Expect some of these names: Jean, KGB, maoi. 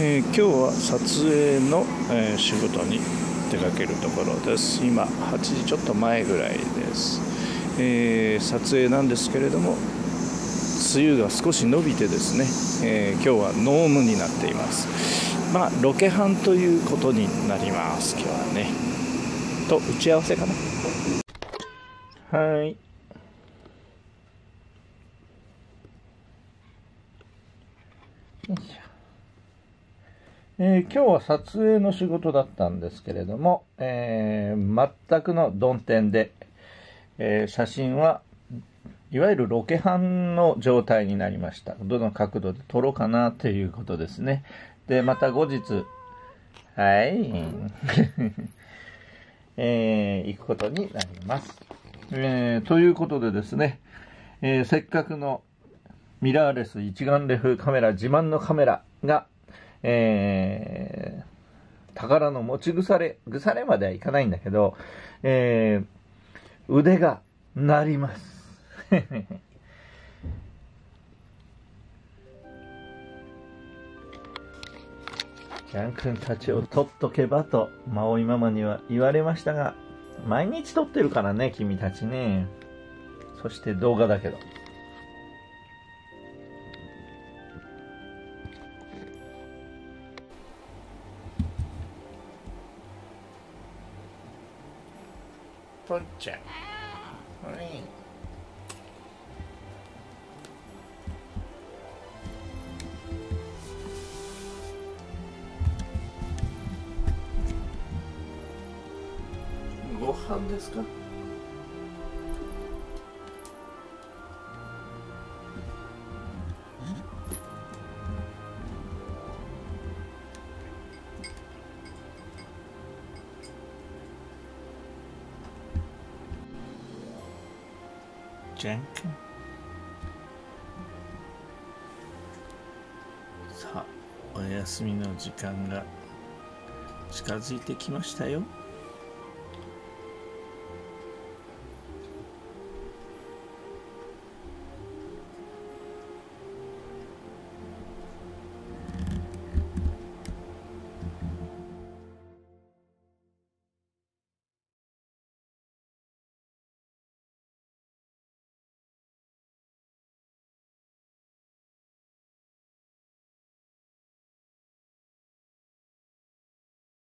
今日は撮影の、仕事に出かけるところです。今8時ちょっと前ぐらいです。撮影なんですけれども、梅雨が少し伸びてですね、今日は濃霧になっています。まあロケハンということになります。今日はねと打ち合わせかな。はい、今日は撮影の仕事だったんですけれども、全くの曇天で、写真はいわゆるロケハンの状態になりました。どの角度で撮ろうかなということですね。で、また後日、はい、行くことになります。ということでですね、せっかくのミラーレス一眼レフカメラ、自慢のカメラが、宝の持ち腐れまではいかないんだけど、腕が鳴ります。ジャン君たちを取っとけばとマオイママには言われましたが、毎日撮ってるからね君たちね。そして動画だけど、ポッちゃん、はい、ご飯ですか？ジャン君。さあ、お休みの時間が近づいてきましたよ。